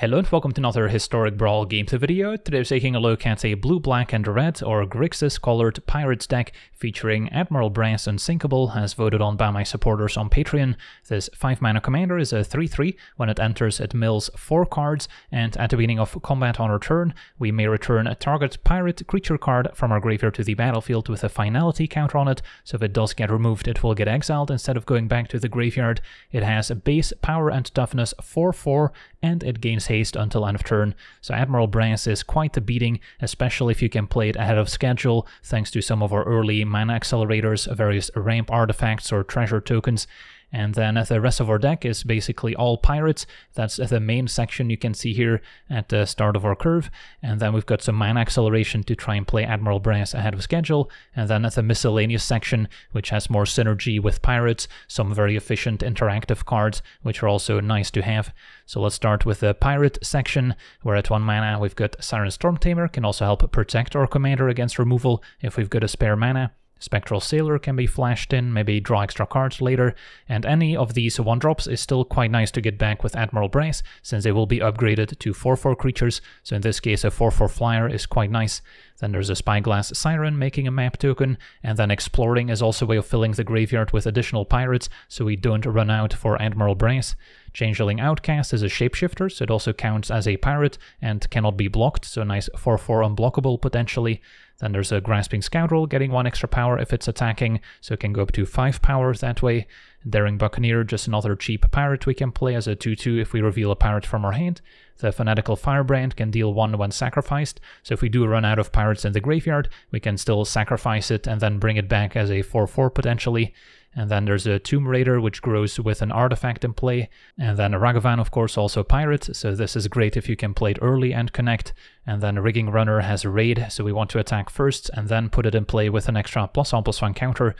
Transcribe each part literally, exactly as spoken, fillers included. Hello and welcome to another Historic Brawl Games video. Today we're taking a look at a blue-black and red or Grixis-colored Pirates deck featuring Admiral Brass Unsinkable as voted on by my supporters on Patreon. This five mana commander is a three three. When it enters it mills four cards, and at the beginning of combat on our turn we may return a target pirate creature card from our graveyard to the battlefield with a finality counter on it, so if it does get removed it will get exiled instead of going back to the graveyard. It has a base power and toughness four four and it gains haste until end of turn, so Admiral Brass is quite the beating, especially if you can play it ahead of schedule thanks to some of our early mana accelerators, various ramp artifacts or treasure tokens. And then the rest of our deck is basically all pirates. That's the main section you can see here at the start of our curve, and then we've got some mana acceleration to try and play Admiral Brass ahead of schedule, and then the miscellaneous section which has more synergy with pirates, some very efficient interactive cards which are also nice to have. So let's start with the pirate section, where at one mana we've got Siren Stormtamer, can also help protect our commander against removal if we've got a spare mana. Spectral Sailor can be flashed in, maybe draw extra cards later, and any of these one drops is still quite nice to get back with Admiral Brass, since they will be upgraded to four four creatures, so in this case a four four flyer is quite nice. Then there's a Spyglass Siren making a map token, and then Exploring is also a way of filling the graveyard with additional pirates, so we don't run out for Admiral Brass. Changeling Outcast is a shapeshifter, so it also counts as a pirate and cannot be blocked, so nice four four unblockable potentially. Then there's a Grasping Scoundrel, getting one extra power if it's attacking, so it can go up to five power that way. Daring Buccaneer, just another cheap pirate we can play as a two two if we reveal a pirate from our hand. The Fanatical Firebrand can deal one when sacrificed, so if we do run out of pirates in the graveyard, we can still sacrifice it and then bring it back as a four four potentially. And then there's a Tomb Raider, which grows with an artifact in play. And then a Ragavan, of course, also pirate, so this is great if you can play it early and connect. And then Rigging Runner has a raid, so we want to attack first and then put it in play with an extra plus one plus one counter.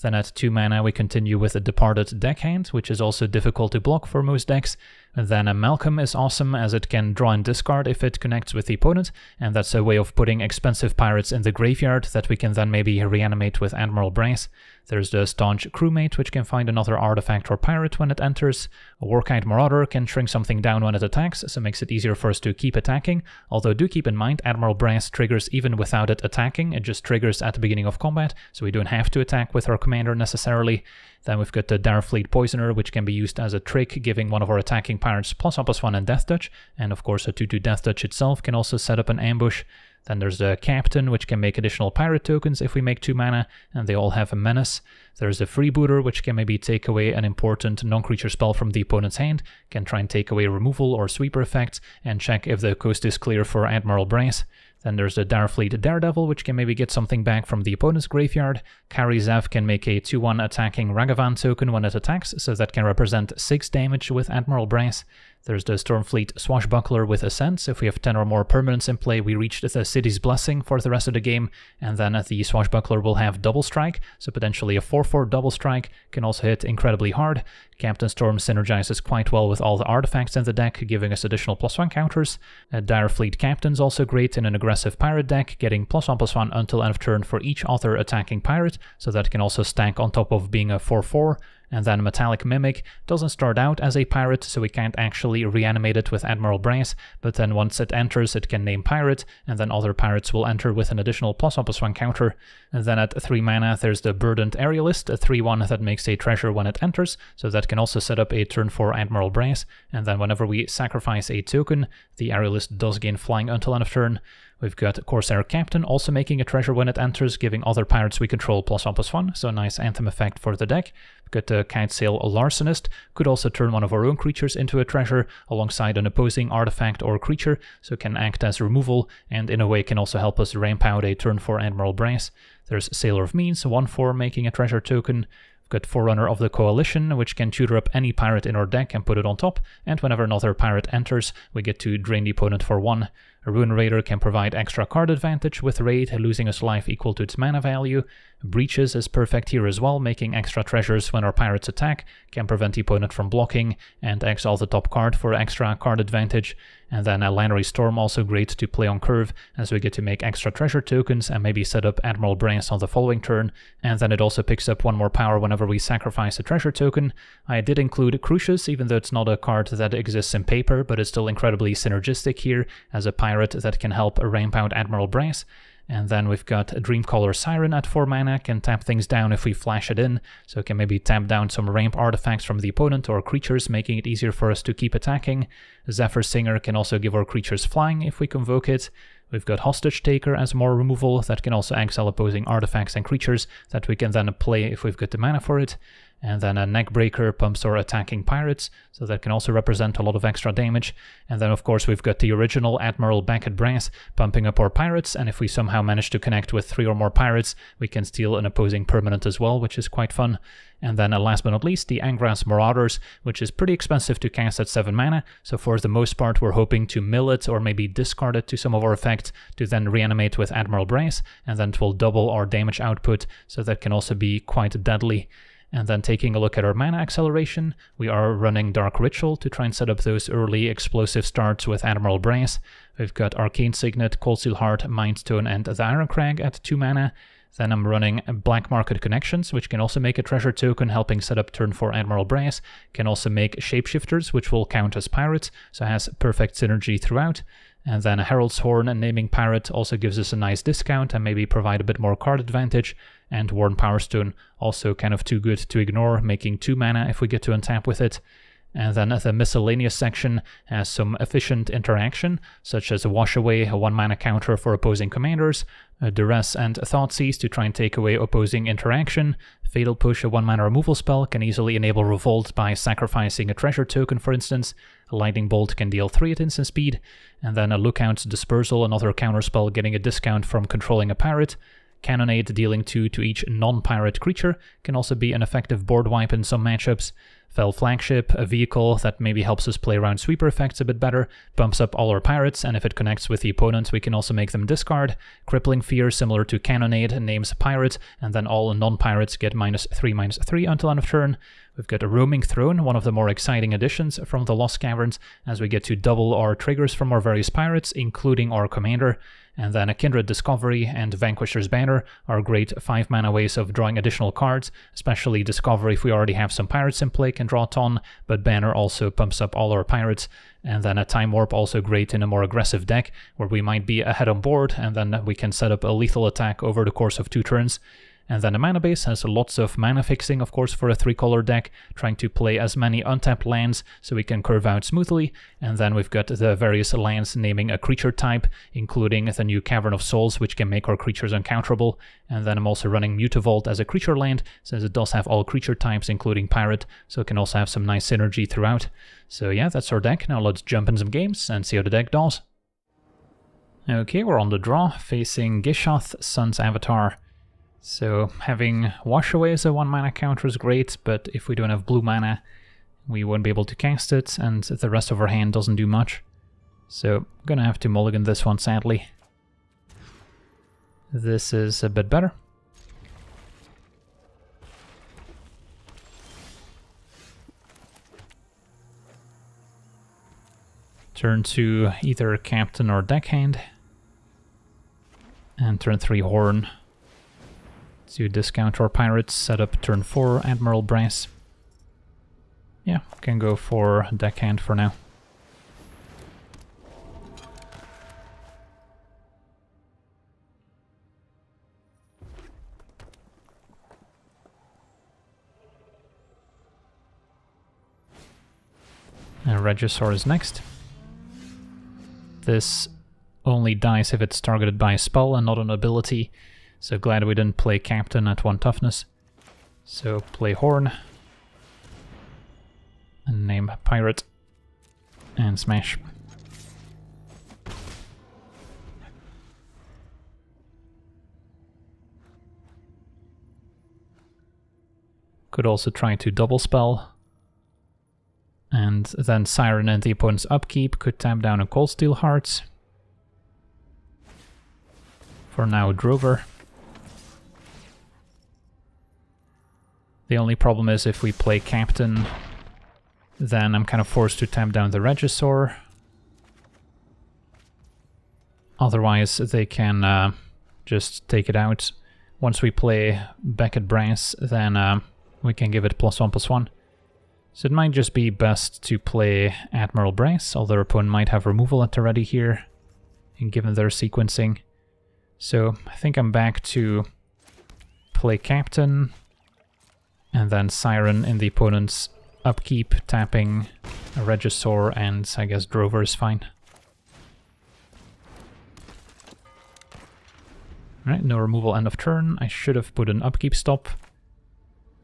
Then at two mana we continue with a Departed Deckhand, which is also difficult to block for most decks. And then a Malcolm is awesome, as it can draw and discard if it connects with the opponent, and that's a way of putting expensive pirates in the graveyard that we can then maybe reanimate with Admiral Brass. There's the Staunch Crewmate, which can find another artifact or pirate when it enters. A Warkite Marauder can shrink something down when it attacks, so makes it easier for us to keep attacking, although do keep in mind Admiral Brass triggers even without it attacking, it just triggers at the beginning of combat, so we don't have to attack with our commander necessarily. Then we've got the Darfleet Poisoner, which can be used as a trick, giving one of our attacking pirates plus one plus one and Death Touch, and of course a two two Death Touch itself can also set up an ambush. Then there's the Captain, which can make additional pirate tokens if we make two mana, and they all have a menace. There's the Freebooter, which can maybe take away an important non-creature spell from the opponent's hand, can try and take away removal or sweeper effects, and check if the coast is clear for Admiral Brass. Then there's the Darfleet Daredevil, which can maybe get something back from the opponent's graveyard. Kari Zev can make a two one attacking Ragavan token when it attacks, so that can represent six damage with Admiral Brass. There's the Stormfleet Swashbuckler with Ascent, so if we have ten or more permanents in play we reach the City's Blessing for the rest of the game, and then the Swashbuckler will have Double Strike, so potentially a four four Double Strike, can also hit incredibly hard. Captain Storm synergizes quite well with all the artifacts in the deck, giving us additional plus one counters. A Direfleet Captain's also great in an aggressive pirate deck, getting plus one plus one until end of turn for each other attacking pirate, so that can also stack on top of being a four four. And then Metallic Mimic doesn't start out as a pirate, so we can't actually reanimate it with Admiral Brass, but then once it enters it can name pirate, and then other pirates will enter with an additional plus one plus one counter. And then at three mana there's the Burdened Aerialist, a three one that makes a treasure when it enters, so that can also set up a turn for Admiral Brass, and then whenever we sacrifice a token, the Aerialist does gain flying until end of turn. We've got Corsair Captain also making a treasure when it enters, giving other pirates we control plus one plus one, so a nice anthem effect for the deck. We've got the Kitesail Larcenist, could also turn one of our own creatures into a treasure alongside an opposing artifact or creature, so it can act as removal, and in a way can also help us ramp out a turn for Admiral Brass. There's Sailor of Means, one four making a treasure token. Got Forerunner of the Coalition, which can tutor up any pirate in our deck and put it on top, and whenever another pirate enters, we get to drain the opponent for one. A Ruin Raider can provide extra card advantage with Raid, losing its life equal to its mana value. Breaches is perfect here as well, making extra treasures when our pirates attack, can prevent the opponent from blocking, and exile the top card for extra card advantage. And then a Lannery Storm, also great to play on curve, as we get to make extra treasure tokens and maybe set up Admiral Brass on the following turn, and then it also picks up one more power whenever we sacrifice a treasure token. I did include Crucius, even though it's not a card that exists in paper, but it's still incredibly synergistic here as a pirate that can help ramp out Admiral Brass. And then we've got Dreamcaller Siren at four mana, can tap things down if we flash it in, so it can maybe tap down some ramp artifacts from the opponent or creatures, making it easier for us to keep attacking. Zephyr Singer can also give our creatures flying if we convoke it. We've got Hostage Taker as more removal that can also exile opposing artifacts and creatures that we can then play if we've got the mana for it. And then a Neckbreaker pumps our attacking pirates, so that can also represent a lot of extra damage. And then of course we've got the original Admiral Beckett Brass pumping up our pirates, and if we somehow manage to connect with three or more pirates, we can steal an opposing permanent as well, which is quite fun. And then last but not least, the Angrath's Marauders, which is pretty expensive to cast at seven mana, so for the most part we're hoping to mill it or maybe discard it to some of our effect to then reanimate with Admiral Brass, and then it will double our damage output, so that can also be quite deadly. And then taking a look at our mana acceleration, we are running Dark Ritual to try and set up those early explosive starts with Admiral Brass. We've got Arcane Signet, Coalsteel Heart, Mindstone, and the Iron Crag at two mana. Then I'm running Black Market Connections, which can also make a treasure token, helping set up turn for Admiral Brass. Can also make Shapeshifters, which will count as pirates, so has perfect synergy throughout. And then a Herald's Horn and naming Pirate also gives us a nice discount and maybe provide a bit more card advantage. And Worn Powerstone, also kind of too good to ignore, making two mana if we get to untap with it. And then the miscellaneous section has some efficient interaction, such as a Wash Away, a one mana counter for opposing commanders, a Duress and Thoughtseize to try and take away opposing interaction, Fatal Push, a one mana removal spell, can easily enable Revolt by sacrificing a treasure token for instance, a Lightning Bolt can deal three at instant speed, and then a Lookout Dispersal, another counterspell getting a discount from controlling a pirate. Cannonade, dealing two to each non-pirate creature, can also be an effective board wipe in some matchups. Fell Flagship, a vehicle that maybe helps us play around sweeper effects a bit better, bumps up all our pirates, and if it connects with the opponent we can also make them discard. Crippling Fear, similar to Cannonade, names pirate, and then all non-pirates get minus three minus three until end of turn. We've got a Roaming Throne, one of the more exciting additions from the Lost Caverns, as we get to double our triggers from our various pirates, including our commander. And then a Kindred Discovery and Vanquisher's Banner are great five mana ways of drawing additional cards, especially Discovery if we already have some pirates in play can draw a ton, but Banner also pumps up all our pirates. And then a Time Warp, also great in a more aggressive deck, where we might be ahead on board, and then we can set up a lethal attack over the course of two turns. And then the mana base has lots of mana fixing, of course, for a three-color deck, trying to play as many untapped lands so we can curve out smoothly. And then we've got the various lands naming a creature type, including the new Cavern of Souls, which can make our creatures uncounterable. And then I'm also running Mutavolt as a creature land, since it does have all creature types, including pirate, so it can also have some nice synergy throughout. So yeah, that's our deck. Now let's jump in some games and see how the deck does. Okay, we're on the draw, facing Gishath, Sun's Avatar. So having Wash Away as a one mana counter is great, but if we don't have blue mana, we won't be able to cast it, and the rest of our hand doesn't do much. So gonna have to mulligan this one, sadly. This is a bit better. Turn two, either Captain or Deckhand. And turn three, Horn. To discount our pirates, set up turn four, Admiral Brass. Yeah, can go for Deckhand for now. And Regisaur is next. This only dies if it's targeted by a spell and not an ability. So glad we didn't play Captain at one toughness. So play Horn. And name Pirate. And smash. Could also try to double spell. And then Siren and the opponent's upkeep could tap down a Coalsteel Heart. For now, Drover. The only problem is if we play Captain, then I'm kind of forced to tamp down the Regisaur. Otherwise, they can uh, just take it out. Once we play Beckett Brass, then uh, we can give it plus one plus one. So it might just be best to play Admiral Brass, although our opponent might have removal at the ready here, and given their sequencing. So I think I'm back to play Captain, and then Siren in the opponent's upkeep, tapping a Regisaur, and I guess Drover is fine. Alright, no removal end of turn. I should have put an upkeep stop.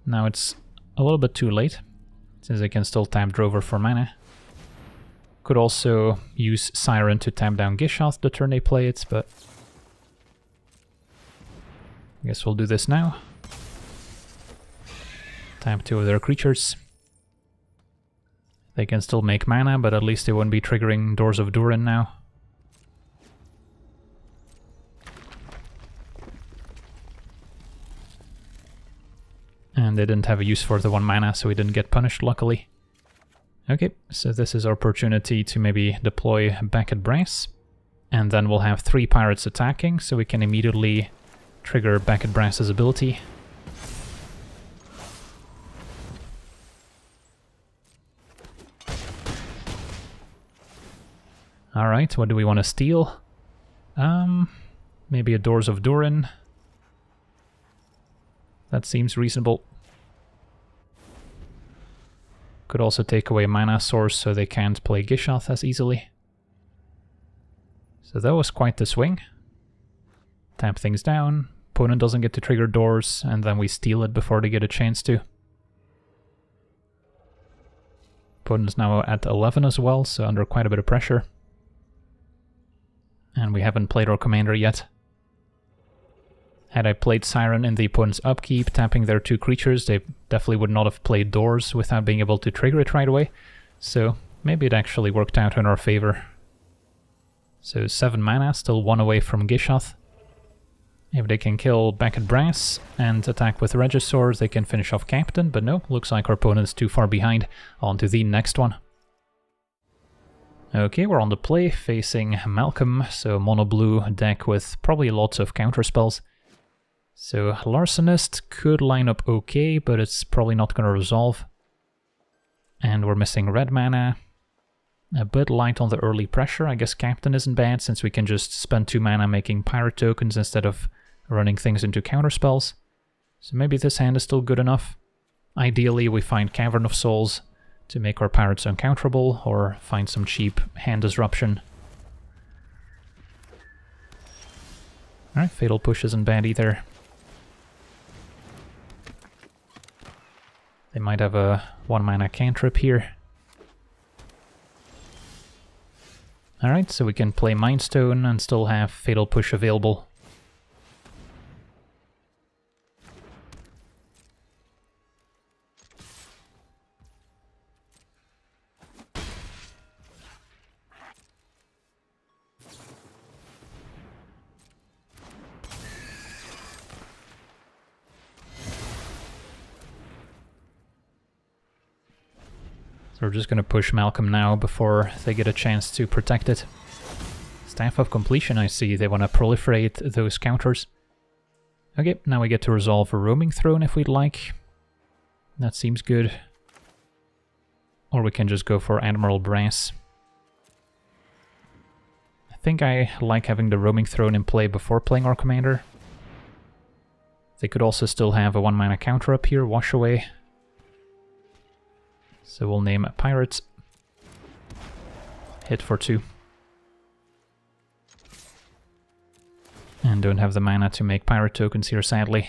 Now it's a little bit too late, since I can still tap Drover for mana. Could also use Siren to tap down Gishath the turn they play it, but I guess we'll do this now. Tap two of their creatures. They can still make mana, but at least they won't be triggering Doors of Durin now. And they didn't have a use for the one mana, so we didn't get punished, luckily. Okay, so this is our opportunity to maybe deploy Beckett Brass. And then we'll have three pirates attacking, so we can immediately trigger Beckett Brass's ability. Alright, what do we want to steal? Um, maybe a Doors of Durin. That seems reasonable. Could also take away mana source so they can't play Gishath as easily. So that was quite the swing. Tap things down, opponent doesn't get to trigger doors, and then we steal it before they get a chance to. Opponent's now at eleven as well, so under quite a bit of pressure. And we haven't played our commander yet. Had I played Siren in the opponent's upkeep, tapping their two creatures, they definitely would not have played Doors without being able to trigger it right away, so maybe it actually worked out in our favor. So seven mana, still one away from Gishath. If they can kill Beckett Brass and attack with Regisaur, they can finish off Captain, but no, looks like our opponent's too far behind. On to the next one. Okay, we're on the play, facing Malcolm, so mono-blue deck with probably lots of counterspells. So Larcenist could line up okay, but it's probably not going to resolve. And we're missing red mana. A bit light on the early pressure. I guess Captain isn't bad, since we can just spend two mana making pirate tokens instead of running things into counterspells. So maybe this hand is still good enough. Ideally, we find Cavern of Souls to make our pirates uncounterable, or find some cheap hand disruption. Alright, Fatal Push isn't bad either. They might have a one mana cantrip here. Alright, so we can play Mindstone and still have Fatal Push available. So we're just going to push Malcolm now before they get a chance to protect it. Staff of Completion, I see. They want to proliferate those counters. Okay, now we get to resolve a Roaming Throne if we'd like. That seems good. Or we can just go for Admiral Brass. I think I like having the Roaming Throne in play before playing our commander. They could also still have a one mana counter up here, Wash Away. So we'll name a pirate. Hit for two. And don't have the mana to make pirate tokens here, sadly.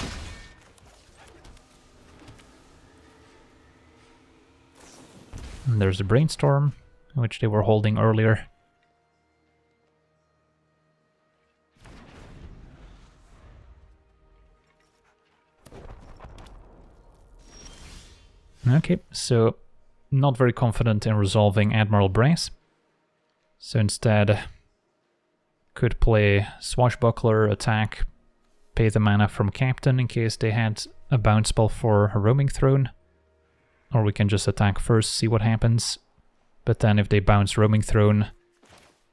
And there's the Brainstorm, which they were holding earlier. Okay, so not very confident in resolving Admiral Brass. So instead Could play Swashbuckler, attack, pay the mana from Captain in case they had a bounce spell for a Roaming Throne. Or we can just attack first, see what happens. But then if they bounce Roaming Throne,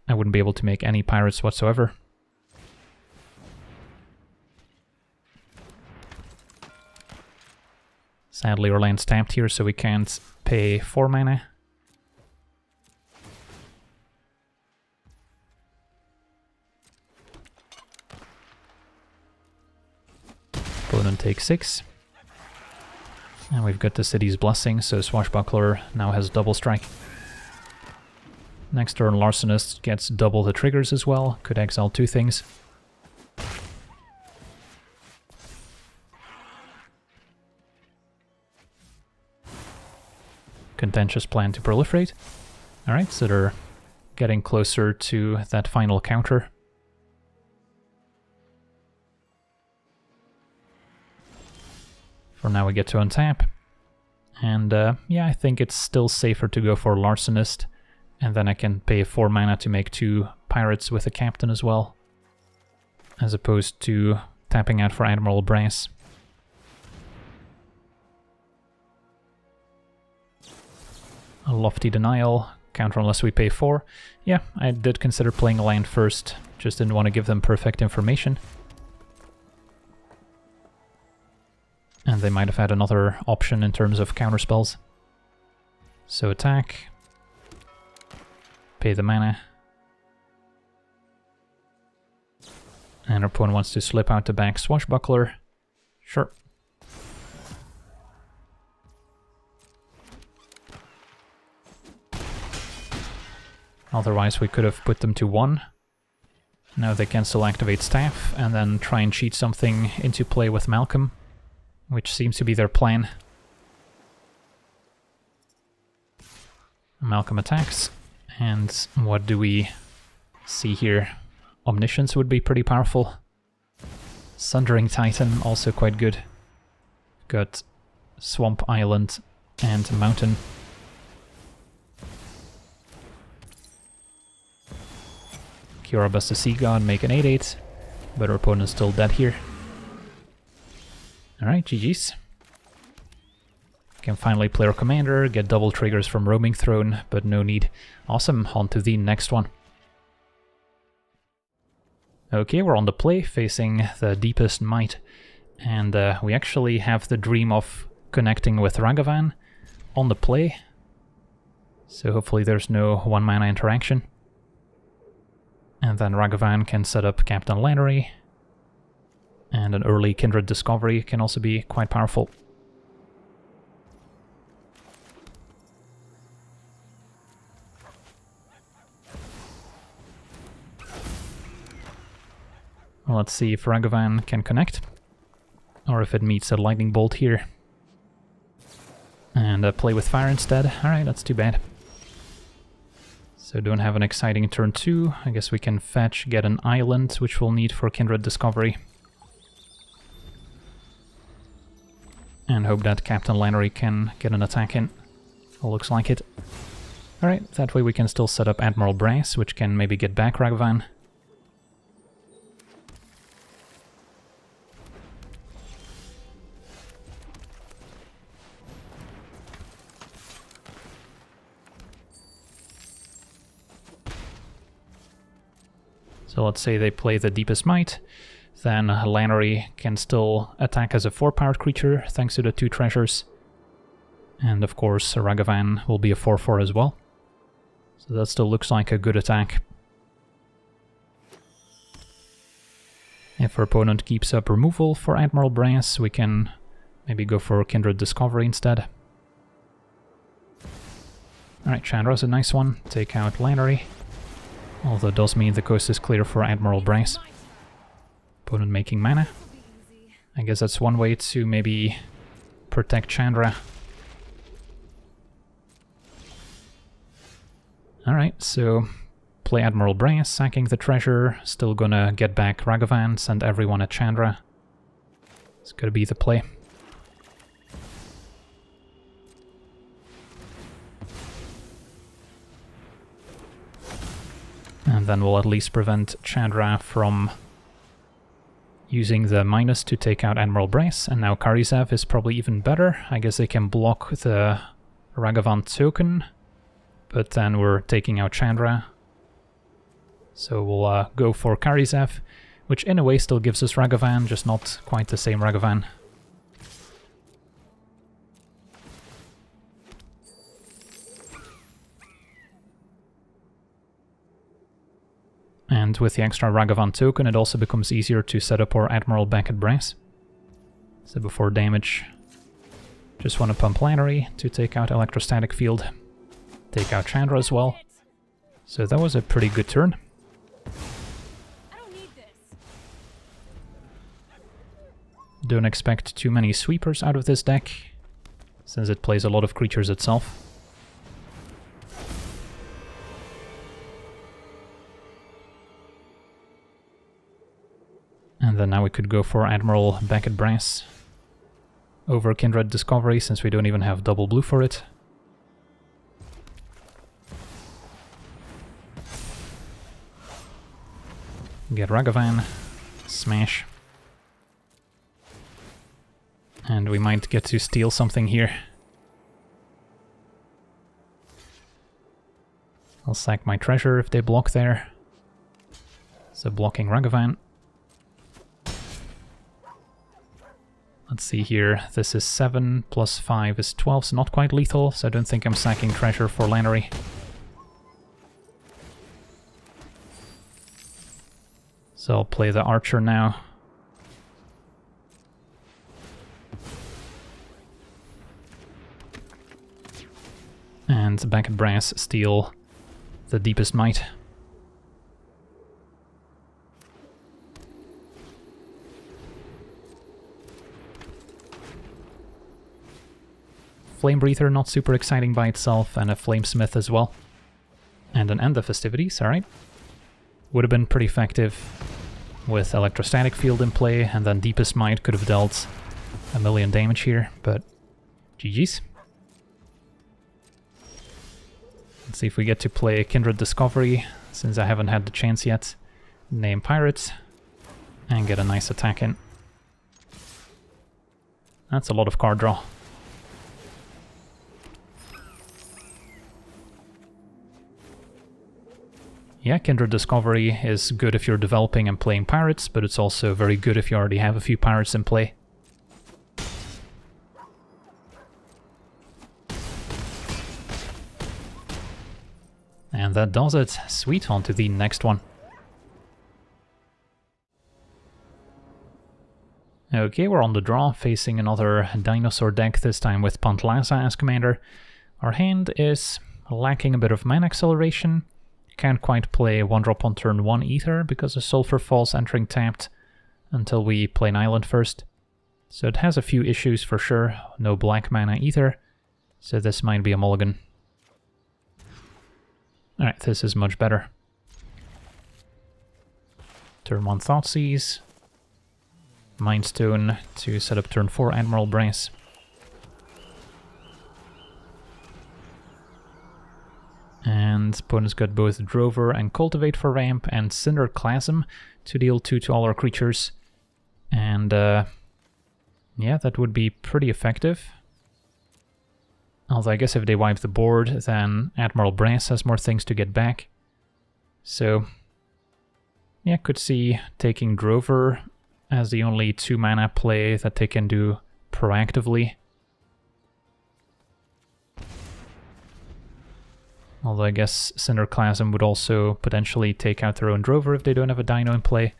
I wouldn't be able to make any pirates whatsoever. Sadly, our land's tapped here, so we can't pay four mana. Opponent takes six. And we've got the city's blessing, so Swashbuckler now has double strike. Next turn, Larcenist gets double the triggers as well, could exile two things. Contentious plan to proliferate. Alright, so they're getting closer to that final counter. For now we get to untap. And uh, yeah, I think it's still safer to go for Larcenist. And then I can pay four mana to make two pirates with a captain as well, as opposed to tapping out for Admiral Brass. A lofty denial, counter unless we pay four. Yeah, I did consider playing land first, just didn't want to give them perfect information. And they might have had another option in terms of counterspells. So attack. Pay the mana. And our opponent wants to slip out the back Swashbuckler. Sure. Otherwise we could have put them to one. Now they can still activate Staff and then try and cheat something into play with Malcolm, which seems to be their plan. Malcolm attacks, and what do we see here? Omniscience would be pretty powerful. Sundering Titan, also quite good. Got Swamp Island and Mountain. Kiora busts the Sea God, make an eight eight, but our opponent's still dead here. Alright, G G's. Can finally play our commander, get double triggers from Roaming Throne, but no need. Awesome, on to the next one. Okay, we're on the play, facing the Deepest Might. And uh, we actually have the dream of connecting with Ragavan on the play. So hopefully there's no one mana interaction. And then Ragavan can set up Captain Lannery. And an early Kindred Discovery can also be quite powerful. Well, let's see if Ragavan can connect, or if it meets a lightning bolt here. And uh, play with fire instead. Alright, that's too bad. So don't have an exciting turn two. I guess we can fetch, get an island, which we'll need for Kindred Discovery. And hope that Captain Lannery can get an attack in. Looks like it. Alright, that way we can still set up Admiral Brass, which can maybe get back Ragavan. So let's say they play the Deepest Might. Then Lannery can still attack as a four-powered creature, thanks to the two treasures. And of course, Ragavan will be a four four as well. So that still looks like a good attack. If our opponent keeps up removal for Admiral Brass, we can maybe go for Kindred Discovery instead. Alright, Chandra's a nice one. Take out Lannery. Although it does mean the coast is clear for Admiral Brass. Opponent making mana. I guess that's one way to maybe protect Chandra. Alright, so play Admiral Brass, sacking the treasure, still gonna get back Ragavan, send everyone at Chandra. It's gonna be the play. And and then we'll at least prevent Chandra from using the minus to take out Admiral Brace, and now Kari Zev is probably even better. I guess they can block the Ragavan token, but then we're taking out Chandra. So we'll uh, go for Kari Zev, which in a way still gives us Ragavan, just not quite the same Ragavan. And with the extra Ragavan token, it also becomes easier to set up our Admiral Beckett Brass. So before damage, just want to pump Lannery to take out Electrostatic Field. Take out Chandra as well. So that was a pretty good turn. I don't need this. Don't expect too many sweepers out of this deck, since it plays a lot of creatures itself. And then now we could go for Admiral Beckett Brass over Kindred Discovery, since we don't even have double blue for it. Get Ragavan, smash. And we might get to steal something here. I'll sack my treasure if they block there. So blocking Ragavan. Let's see here, this is seven, plus five is twelve, so not quite lethal, so I don't think I'm sacking treasure for Lannery. So I'll play the Archer now. And Beckett Brass steal the Deepest Might. Flame Breather, not super exciting by itself, and a Flamesmith as well. And an End of Festivities, alright. Would have been pretty effective with Electrostatic Field in play, and then Deepest Might could have dealt a million damage here, but G G's. Let's see if we get to play Kindred Discovery, since I haven't had the chance yet. Name Pirates, and get a nice attack in. That's a lot of card draw. Yeah, Kindred Discovery is good if you're developing and playing pirates, but it's also very good if you already have a few pirates in play. And that does it. Sweet, on to the next one. Okay, we're on the draw, facing another dinosaur deck, this time with Pantlaza as commander. Our hand is lacking a bit of mana acceleration. Can't quite play one drop on turn one either, because of Sulphur Falls entering tapped until we play an island first. So it has a few issues for sure, no black mana either, so this might be a mulligan. Alright, this is much better. Turn one Thoughtseize, Mindstone to set up turn four Admiral Brace. And opponents got both Drover and Cultivate for ramp, and Cinderclasm to deal two to all our creatures. And uh, yeah, that would be pretty effective. Although I guess if they wipe the board, then Admiral Brass has more things to get back. So yeah, could see taking Drover as the only two mana play that they can do proactively. Although I guess Cinderclasm would also potentially take out their own Drover if they don't have a dino in play,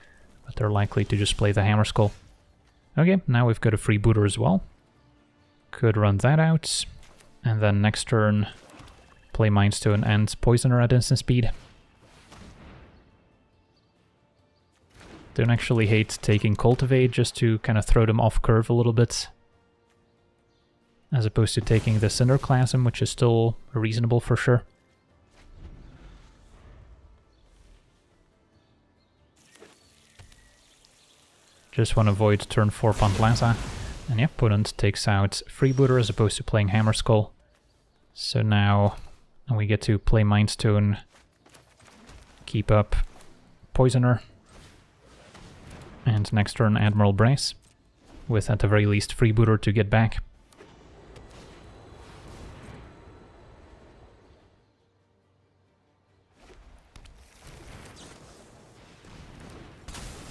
but they're likely to just play the Hammer Skull. Okay, now we've got a Freebooter as well. Could run that out, and then next turn play Mindstone and Poisoner at instant speed. Don't actually hate taking Cultivate, just to kind of throw them off curve a little bit, as opposed to taking the Cinderclasm, which is still reasonable for sure. Just want to avoid turn four Pantlaza, and the opponent takes out Freebooter as opposed to playing Hammer Skull. So now we get to play Mindstone keep up Poisoner, and next turn Admiral Brass, with at the very least Freebooter to get back.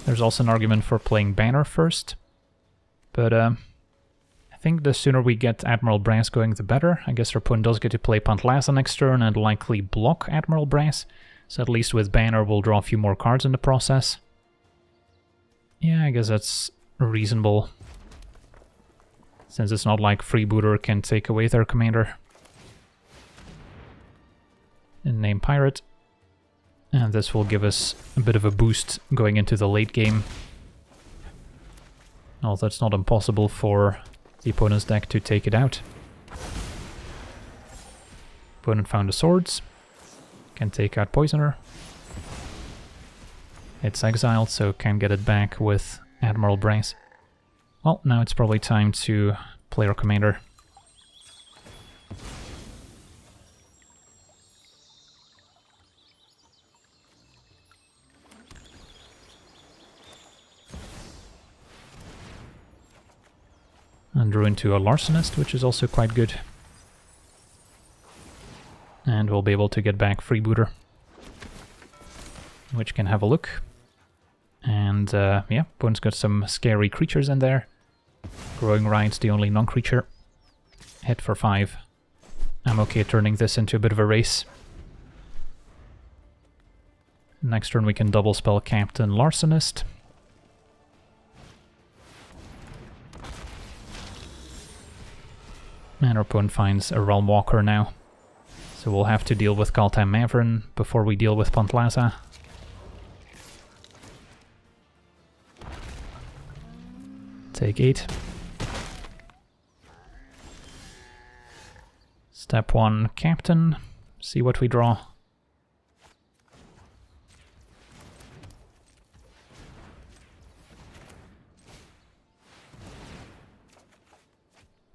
There's also an argument for playing Banner first, but uh, I think the sooner we get Admiral Brass going the better. I guess our opponent does get to play Pantalasa next turn and likely block Admiral Brass, so at least with Banner we'll draw a few more cards in the process. Yeah, I guess that's reasonable, since it's not like Freebooter can take away their commander. And name Pirate. And this will give us a bit of a boost going into the late game. Although it's not impossible for the opponent's deck to take it out. Opponent found the Swords. Can take out Poisoner. It's exiled, so can get it back with Admiral Brass. Well, now it's probably time to play our commander. And drew into a Larcenist, which is also quite good. And we'll be able to get back Freebooter, which can have a look. And uh, yeah, opponent's got some scary creatures in there. Growing Ride's the only non-creature. Hit for five. I'm okay turning this into a bit of a race. Next turn we can double spell Captain Larcenist. And our opponent finds a Realm Walker now. So we'll have to deal with Kaltai Mavern before we deal with Pantalasa. Take eight. Step one, Captain. See what we draw.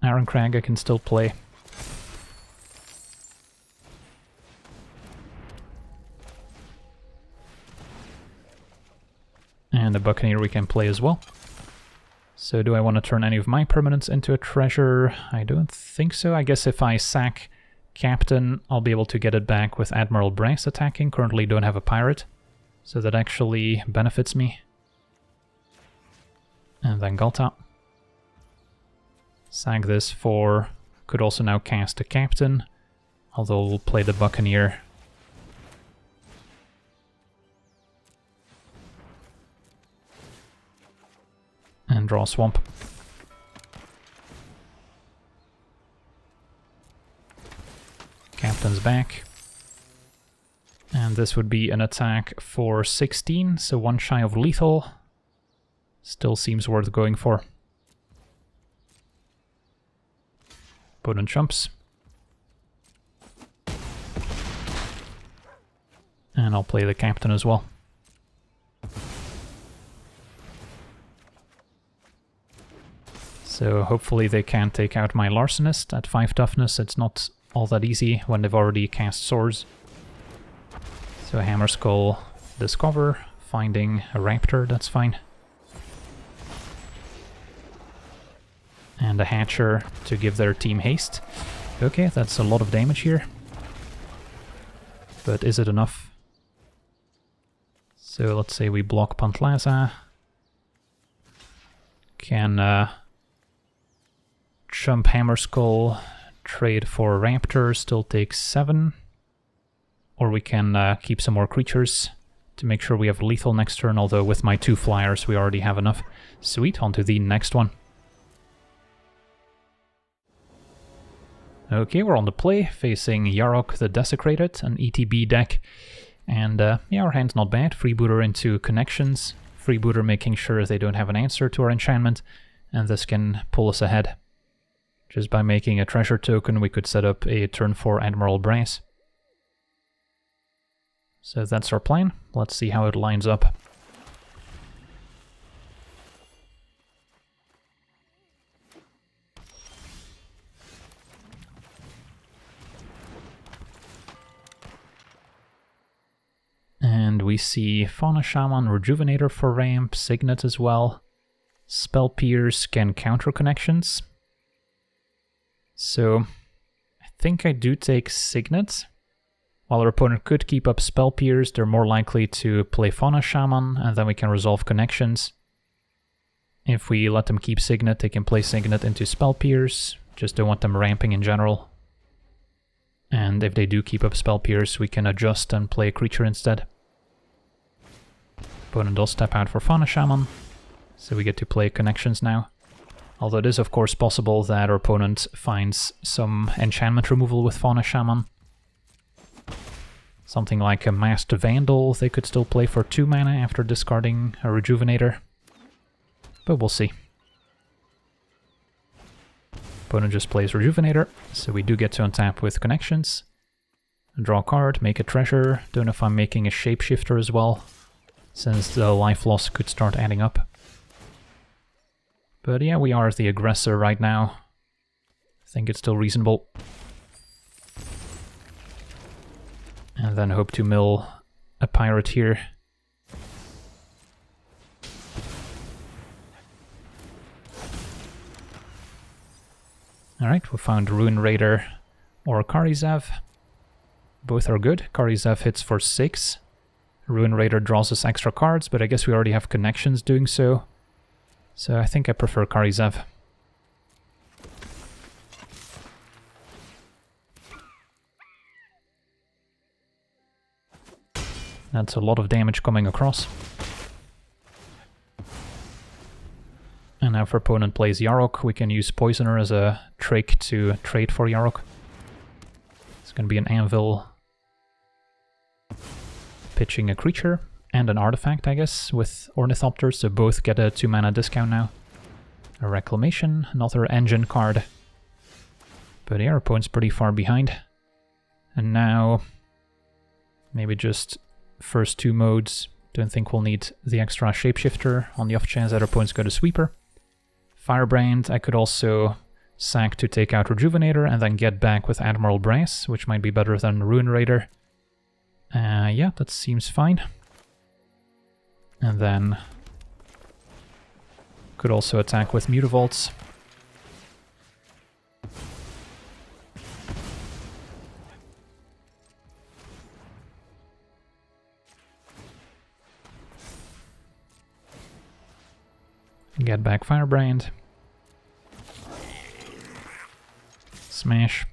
Ironcrag I can still play. And the Buccaneer we can play as well. So do I want to turn any of my permanents into a treasure? I don't think so. I guess if I sack Captain, I'll be able to get it back with Admiral Brass attacking. Currently don't have a pirate, so that actually benefits me. And then Galta. Sack this for, could also now cast a Captain, although we'll play the Buccaneer. And draw a Swamp. Captain's back. And this would be an attack for sixteen, so one shy of lethal. Still seems worth going for. Opponent chumps. And I'll play the Captain as well. So hopefully they can take out my Larcenist at five toughness. It's not all that easy when they've already cast Swords. So Hammer Skull, Discover, finding a Raptor, that's fine. And a Hatcher to give their team haste. Okay, that's a lot of damage here. But is it enough? So let's say we block Pantalasa. Can uh, chump Hammer Skull, trade for Raptor, still takes seven. Or we can uh, keep some more creatures to make sure we have lethal next turn, although with my two flyers we already have enough. Sweet, on to the next one. Okay, we're on the play, facing Yarok the Desecrated, an E T B deck, and uh, yeah, our hand's not bad. Freebooter into Connections, Freebooter making sure they don't have an answer to our enchantment, and this can pull us ahead. Just by making a treasure token, we could set up a turn four Admiral Brass. So that's our plan, let's see how it lines up. And we see Fauna Shaman, Rejuvenator for ramp, Signet as well. Spell Pierce can counter connections. So I think I do take Signet. While our opponent could keep up Spell Pierce, they're more likely to play Fauna Shaman, and then we can resolve connections. If we let them keep Signet, they can play Signet into Spell Pierce. Just don't want them ramping in general. And if they do keep up Spell Pierce, we can adjust and play a creature instead. Opponent does step out for Fauna Shaman, so we get to play connections now. Although it is of course possible that our opponent finds some enchantment removal with Fauna Shaman. Something like a Masked Vandal they could still play for two mana after discarding a Rejuvenator. But we'll see. Opponent just plays Rejuvenator, so we do get to untap with connections. Draw a card, make a treasure. Don't know if I'm making a Shapeshifter as well, since the life loss could start adding up. But yeah, we are the aggressor right now. I think it's still reasonable. And then hope to mill a pirate here. Alright, we found Ruin Raider or Kari Zev. Both are good. Kari Zev hits for six. Ruin Raider draws us extra cards, but I guess we already have connections doing so. So I think I prefer Kari Zev. That's a lot of damage coming across. And now if our opponent plays Yarok, we can use Poisoner as a trick to trade for Yarok. It's going to be an anvil pitching a creature and an artifact, I guess, with Ornithopter, so both get a two mana discount now. A Reclamation, another engine card. But yeah, our opponent's pretty far behind. And now maybe just first two modes. Don't think we'll need the extra Shapeshifter on the off chance that our opponent's got a Sweeper. Firebrand, I could also sack to take out Rejuvenator and then get back with Admiral Brass, which might be better than Ruin Raider. Uh, yeah, that seems fine. And then could also attack with Mutavaults. Get back Firebrand. Smash.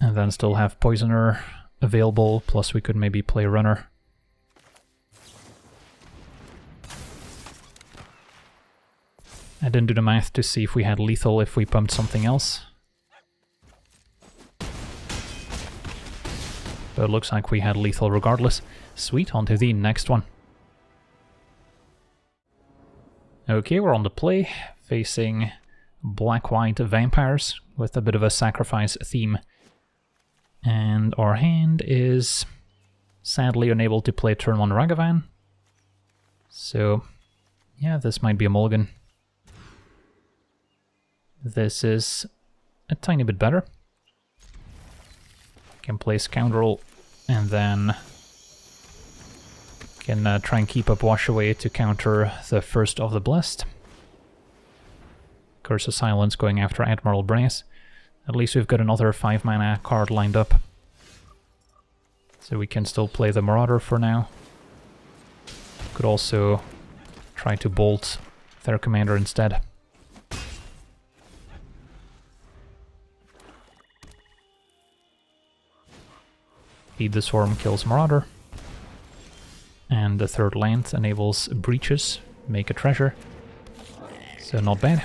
And then still have Poisoner available, plus we could maybe play Runner. I didn't do the math to see if we had lethal if we pumped something else. But it looks like we had lethal regardless. Sweet, on to the next one. Okay, we're on the play, facing black-white vampires with a bit of a sacrifice theme. And our hand is sadly unable to play turn one Ragavan. So yeah, this might be a mulligan. This is a tiny bit better. Can play Scoundrel and then can uh, try and keep up Wash Away to counter the First of the Blessed. Curse of Silence going after Admiral Brass. At least we've got another five mana card lined up. So we can still play the Marauder for now. Could also try to bolt their commander instead. Heed the Swarm kills Marauder. And the third land enables breaches, make a treasure, so not bad.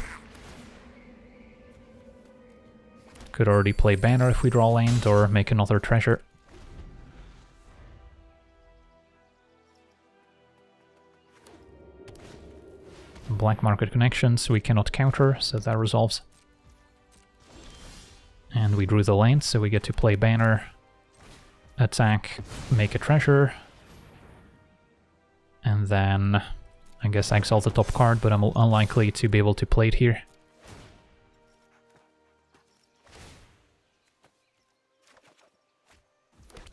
Could already play Banner if we draw land or make another treasure. Black Market Connections we cannot counter, so that resolves. And we drew the land, so we get to play Banner, attack, make a treasure. And then I guess I exile the top card, but I'm unlikely to be able to play it here.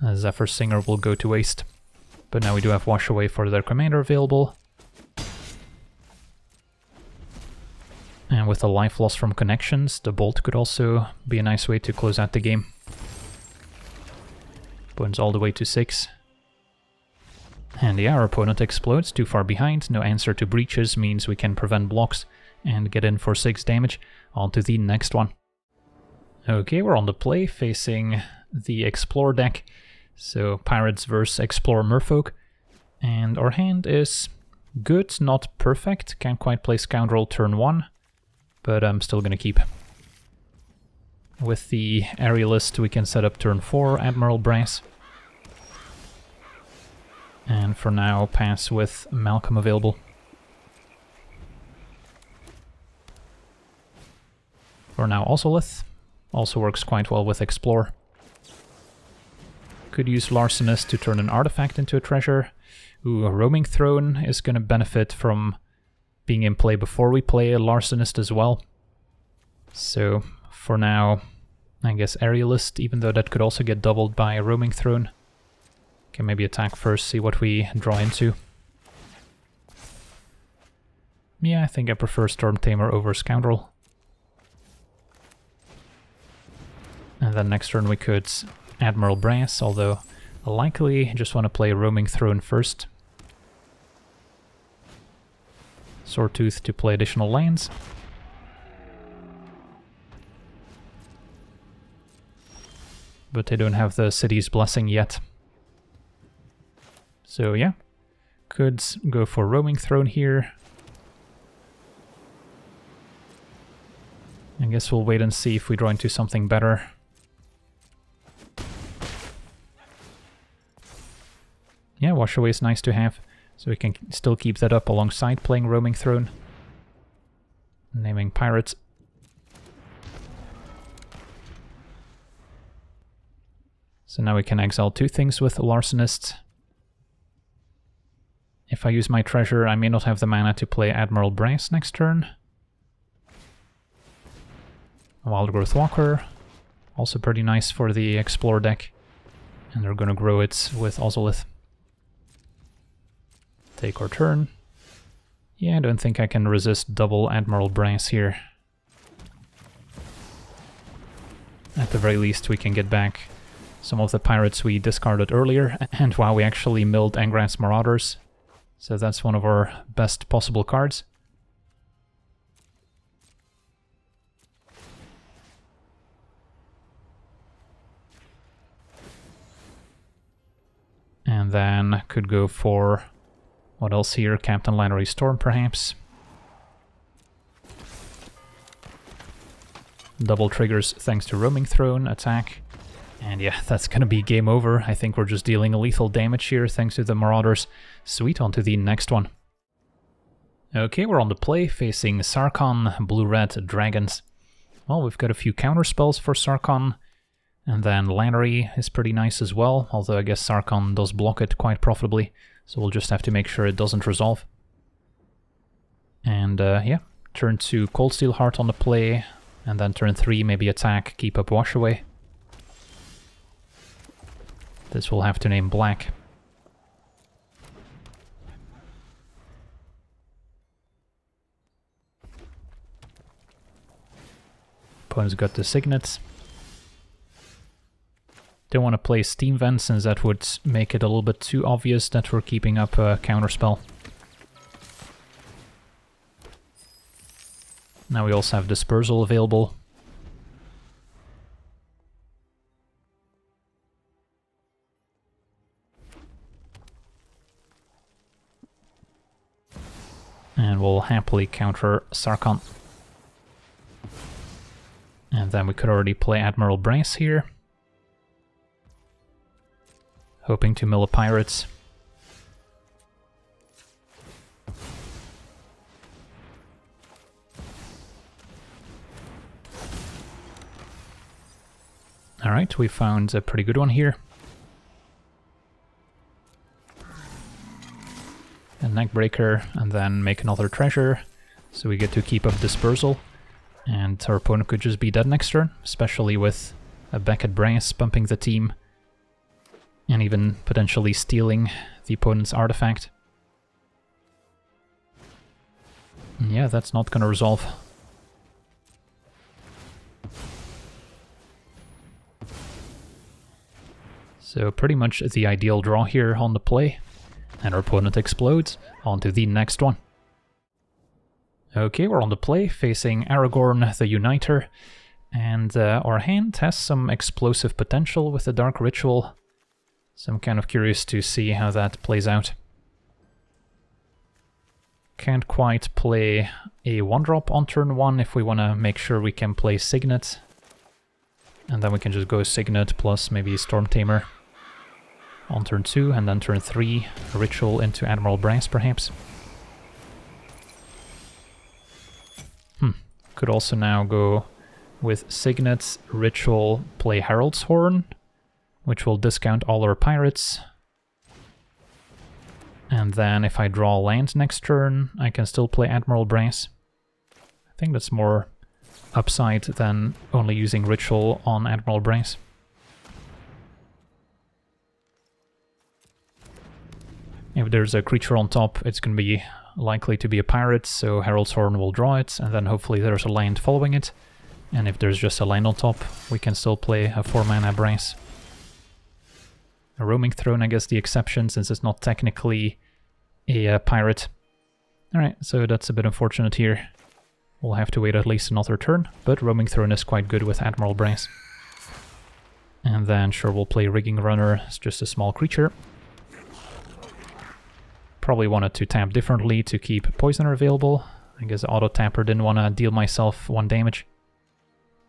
Uh, Zephyr Singer will go to waste. But now we do have Wash Away for their commander available. And with a life loss from connections, the Bolt could also be a nice way to close out the game. Opponent's all the way to six. And yeah, our opponent explodes, too far behind, no answer to breaches means we can prevent blocks and get in for six damage. On to the next one. Okay, we're on the play, facing the Explore deck. So Pirates versus Explore Merfolk. And our hand is good, not perfect. Can't quite play Scoundrel turn one, but I'm still gonna keep. With the Aerialist we can set up turn four, Admiral Brass. And for now pass with Malcolm available. For now Osolith. Also works quite well with Explore. Could use Larcenist to turn an artifact into a treasure. Ooh, a Roaming Throne is going to benefit from being in play before we play a Larcenist as well. So for now, I guess Aerialist, even though that could also get doubled by a Roaming Throne. Can maybe attack first, see what we draw into. Yeah, I think I prefer Storm Tamer over Scoundrel. And then next turn we could Admiral Brass, although I likely just want to play Roaming Throne first. Sawtooth to play additional lands. But they don't have the City's Blessing yet. So yeah, could go for Roaming Throne here. I guess we'll wait and see if we draw into something better. Yeah, Wash Away is nice to have, so we can still keep that up alongside playing Roaming Throne. Naming Pirates. So now we can exile two things with Larcenist. If I use my treasure, I may not have the mana to play Admiral Brass next turn. Wild Growth Walker, also pretty nice for the Explore deck. And they're gonna grow it with Osolith. Take our turn. Yeah, I don't think I can resist double Admiral Brass here. At the very least, we can get back some of the pirates we discarded earlier, and wow, we actually milled Angrath's Marauders, so that's one of our best possible cards. And then could go for... what else here? Captain Lannery Storm, perhaps. Double triggers thanks to Roaming Throne, attack. And yeah, that's gonna be game over. I think we're just dealing lethal damage here thanks to the Marauders. Sweet, on to the next one. Okay, we're on the play, facing Sarkhan, Blue-Red Dragons. Well, we've got a few counterspells for Sarkhan. And then Lannery is pretty nice as well, although I guess Sarkhan does block it quite profitably, so we'll just have to make sure it doesn't resolve. And uh, yeah, turn two Coalsteel Heart on the play, and then turn three maybe attack, keep up Wash Away. This will have to name black. Opponent's got the Signets. Don't want to play Steam Vent, since that would make it a little bit too obvious that we're keeping up a counterspell. Now we also have Dispersal available. And we'll happily counter Sarkhan. And then we could already play Admiral Brass here. Hoping to mill a Pirates. Alright, we found a pretty good one here. A Neckbreaker, and then make another treasure, so we get to keep up Dispersal. And our opponent could just be dead next turn, especially with a Beckett Brass pumping the team. and even potentially stealing the opponent's artifact. Yeah, that's not going to resolve. So pretty much the ideal draw here on the play, and our opponent explodes onto the next one. Okay, we're on the play, facing Aragorn the Uniter, and uh, our hand has some explosive potential with the Dark Ritual, so I'm kind of curious to see how that plays out. Can't quite play a one drop on turn one if we want to make sure we can play Signet. And then we can just go Signet plus maybe Storm Tamer on turn two, and then turn three, Ritual into Admiral Brass perhaps. Hmm, could also now go with Signet, Ritual, play Herald's Horn, which will discount all our pirates. And then if I draw land next turn, I can still play Admiral Brass. I think that's more upside than only using Ritual on Admiral Brass. If there's a creature on top, it's going to be likely to be a pirate, so Herald's Horn will draw it, and then hopefully there's a land following it. And if there's just a land on top, we can still play a four mana Brass. A Roaming Throne, I guess, the exception, since it's not technically a uh, pirate. Alright, so that's a bit unfortunate here. We'll have to wait at least another turn, but Roaming Throne is quite good with Admiral Brass. And then, sure, we'll play Rigging Runner, it's just a small creature. Probably wanted to tap differently to keep Poisoner available. I guess auto-tapper didn't want to deal myself one damage.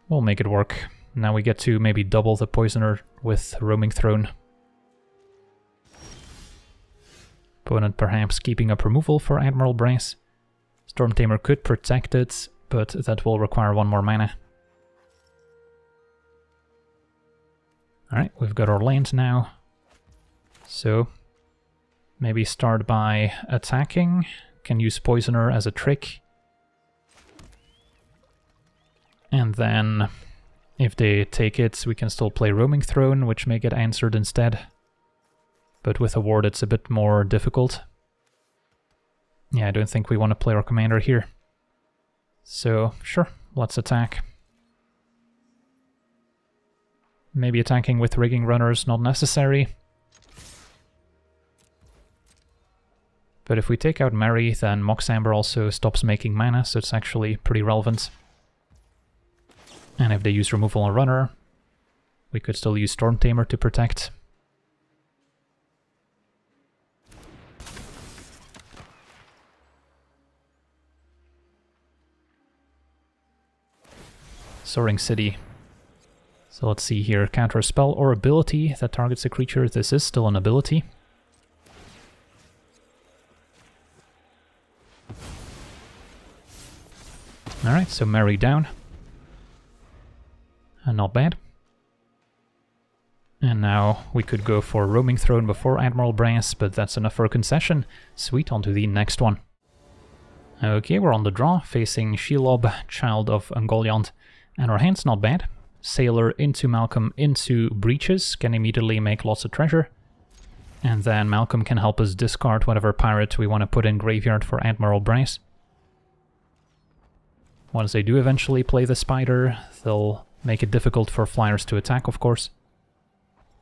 We'll make it work. Now we get to maybe double the Poisoner with Roaming Throne. Opponent perhaps keeping up removal for Admiral Brass. Storm Tamer could protect it, but that will require one more mana. Alright, we've got our land now. So, maybe start by attacking. Can use Poisoner as a trick. And then, if they take it, we can still play Roaming Throne, which may get answered instead. But with a ward it's a bit more difficult. Yeah, I don't think we want to play our commander here. So, sure, let's attack. Maybe attacking with Rigging Runner is not necessary. But if we take out Mary, then Moxamber also stops making mana, so it's actually pretty relevant. And if they use removal on Runner, we could still use Storm Tamer to protect. Soaring City. So let's see here, counter spell or ability that targets a creature. This is still an ability. Alright, so Mary down. And not bad. And now we could go for Roaming Throne before Admiral Brass, but that's enough for a concession. Sweet, on to the next one. Okay, we're on the draw, facing Shelob, Child of Ungoliant. And our hand's not bad. Sailor into Malcolm into Breaches, can immediately make lots of treasure. And then Malcolm can help us discard whatever pirate we want to put in graveyard for Admiral Brass. Once they do eventually play the Spider, they'll make it difficult for flyers to attack, of course.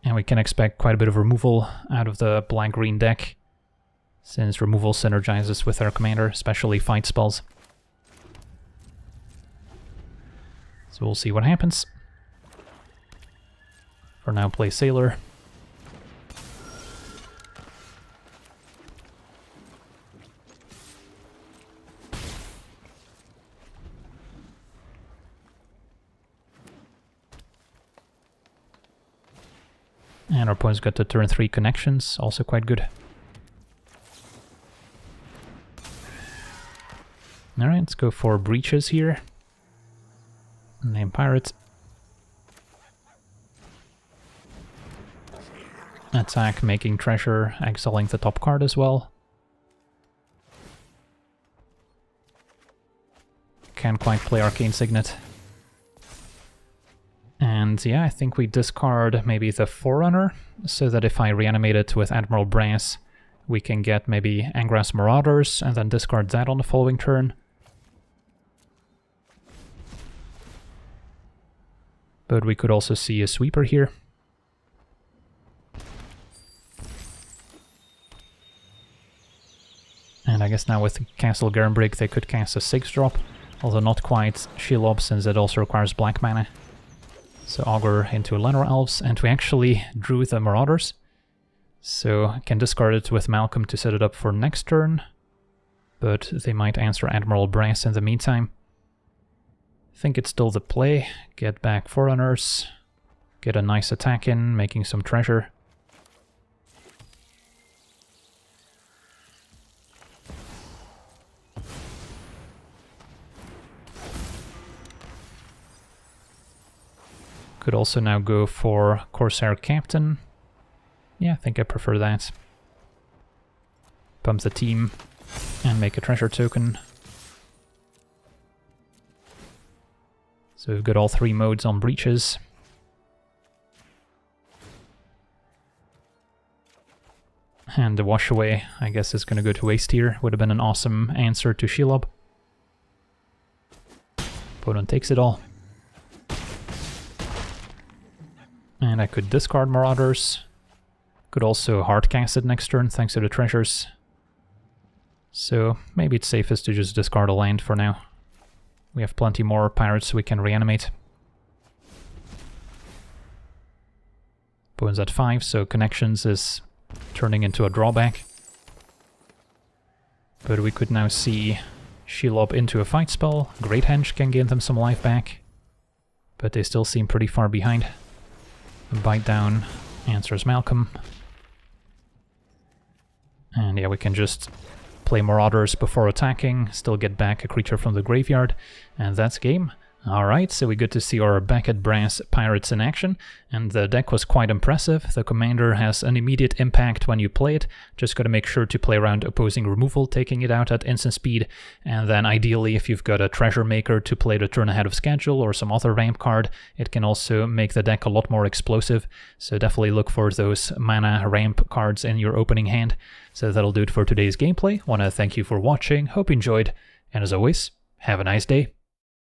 And we can expect quite a bit of removal out of the black-green deck, since removal synergizes with our commander, especially fight spells. So we'll see what happens. For now, play Sailor. And our opponent's got the turn three connections, also quite good. Alright, let's go for Breaches here. Name Pirate. Attack, making treasure, exiling the top card as well. Can't quite play Arcane Signet. And yeah, I think we discard maybe the Forerunner, so that if I reanimate it with Admiral Brass, we can get maybe Angrath's Marauders, and then discard that on the following turn. But we could also see a sweeper here. And I guess now with Castle Gernbrig they could cast a six drop, although not quite Shelob since it also requires black mana. So Augur into Lannery Elves, and we actually drew the Marauders. So I can discard it with Malcolm to set it up for next turn, but they might answer Admiral Brass in the meantime. I think it's still the play, get back Forerunners, get a nice attack in, making some treasure. Could also now go for Corsair Captain. Yeah, I think I prefer that. Pump the team and make a treasure token. So we've got all three modes on breaches. And the Wash Away, I guess, is going to go to waste here. Would have been an awesome answer to Shelob. Opponent takes it all. And I could discard Marauders. Could also hardcast it next turn, thanks to the treasures. So maybe it's safest to just discard a land for now. We have plenty more pirates we can reanimate. Opponent's at five, so Connections is turning into a drawback. But we could now see Shelob into a fight spell. Great Henge can gain them some life back. But they still seem pretty far behind. Bite down answers Malcolm. And yeah, we can just play Marauders before attacking, still get back a creature from the graveyard, and that's game. Alright, so we got to see our Beckett Brass Pirates in action, and the deck was quite impressive. The commander has an immediate impact when you play it, just gotta make sure to play around opposing removal, taking it out at instant speed, and then ideally if you've got a Treasure Maker to play the turn ahead of schedule or some other ramp card, it can also make the deck a lot more explosive, so definitely look for those mana ramp cards in your opening hand. So that'll do it for today's gameplay. Wanna thank you for watching, hope you enjoyed, and as always, have a nice day.